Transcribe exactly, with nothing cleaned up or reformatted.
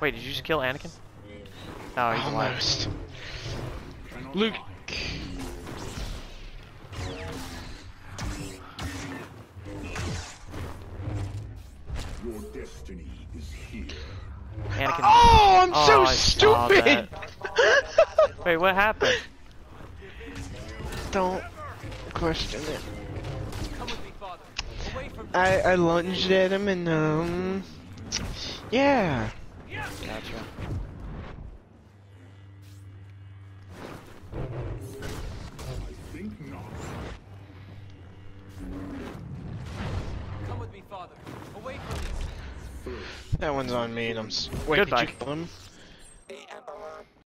Wait, did you just kill Anakin? Oh, he's almost. Alive. Luke. Your destiny is here. Anakin. Oh, I'm oh, so I stupid. Wait, what happened? Don't question it. I I lunged at him and um yeah. Gotcha. I think not. Come with me, father. Away from this. That one's on me and I'm wait, did you kill him?